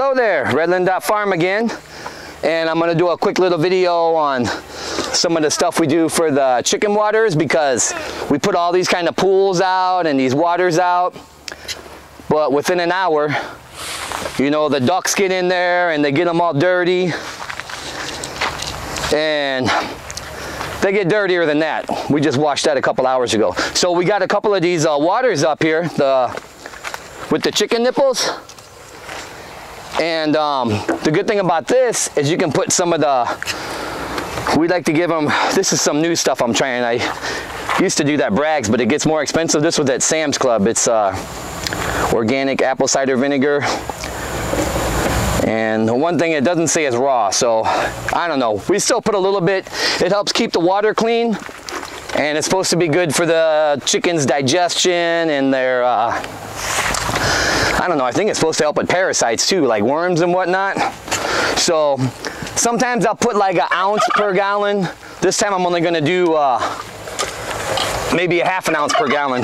Hello there, Redland Farm again, and I'm gonna do a quick little video on some of the stuff we do for the chicken waters, because we put all these kind of pools out and these waters out, but within an hour, you know, the ducks get in there and they get them all dirty, and they get dirtier than that. We just washed that a couple hours ago. So we got a couple of these waters up here with the chicken nipples. And the good thing about this is you can put some of the, we like to give them, this is some new stuff I'm trying. I used to do that Bragg's, but it gets more expensive. This was at Sam's Club. It's organic apple cider vinegar. And the one thing it doesn't say is raw, so I don't know. We still put a little bit. It helps keep the water clean, and it's supposed to be good for the chicken's digestion and their, I don't know, I think it's supposed to help with parasites too, like worms and whatnot. So sometimes I'll put like an ounce per gallon. This time I'm only gonna do maybe a half an ounce per gallon.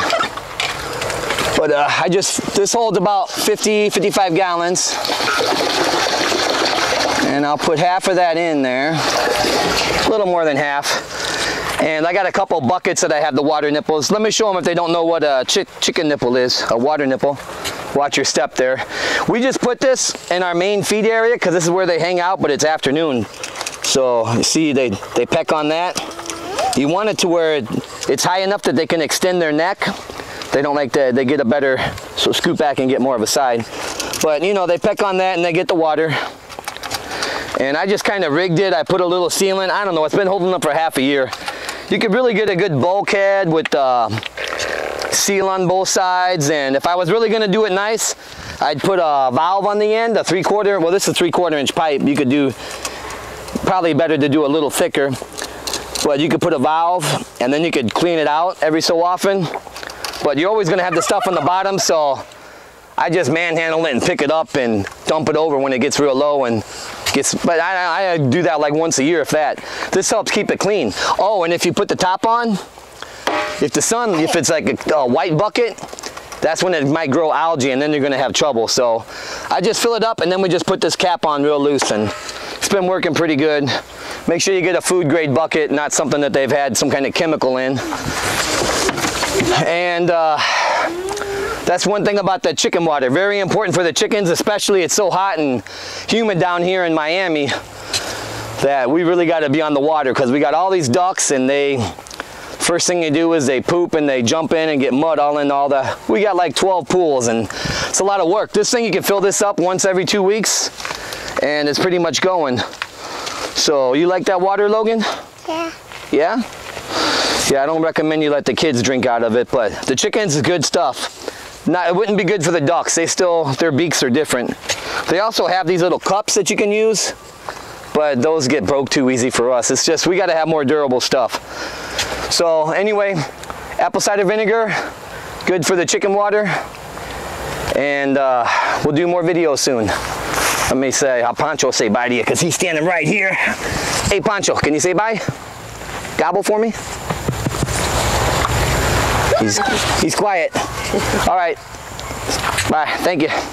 But this holds about 50, 55 gallons. And I'll put half of that in there, a little more than half. And I got a couple buckets that I have the water nipples. Let me show them if they don't know what a chicken nipple is, a water nipple. Watch your step there. We just put this in our main feed area because this is where they hang out, but it's afternoon. So you see they peck on that. You want it to where it's high enough that they can extend their neck. They don't like that, they get a better, so scoot back and get more of a side. But you know, they peck on that and they get the water. And I just kind of rigged it. I put a little sealant. I don't know, it's been holding up for half a year. You could really get a good bulkhead with seal on both sides. And if I was really gonna do it nice, I'd put a valve on the end, a 3/4, well this is a 3/4 inch pipe. You could do, probably better to do a little thicker. But you could put a valve and then you could clean it out every so often. But you're always gonna have the stuff on the bottom, so I just manhandle it and pick it up and dump it over when it gets real low and gets, but I do that like once a year if that. This helps keep it clean. Oh, and if you put the top on, if it's like a white bucket, that's when it might grow algae and then you're gonna have trouble. So I just fill it up and then we just put this cap on real loose, and it's been working pretty good. Make sure you get a food grade bucket, not something that they've had some kind of chemical in. And that's one thing about the chicken water, very important for the chickens, especially it's so hot and humid down here in Miami that we really got to be on the water, because we got all these ducks and they, first thing they do is they poop and they jump in and get mud all in all the, we got like 12 pools and it's a lot of work. This thing, you can fill this up once every 2 weeks and it's pretty much going. So you like that water, Logan? Yeah. Yeah? Yeah, I don't recommend you let the kids drink out of it, but the chickens is good stuff. Not, it wouldn't be good for the ducks. They still, their beaks are different. They also have these little cups that you can use, but those get broke too easy for us. It's just, we gotta have more durable stuff. So anyway, apple cider vinegar, good for the chicken water. And we'll do more videos soon. Let me say, Pancho say bye to you, because he's standing right here. Hey Pancho, can you say bye? Gobble for me? He's quiet. All right. Bye. Thank you.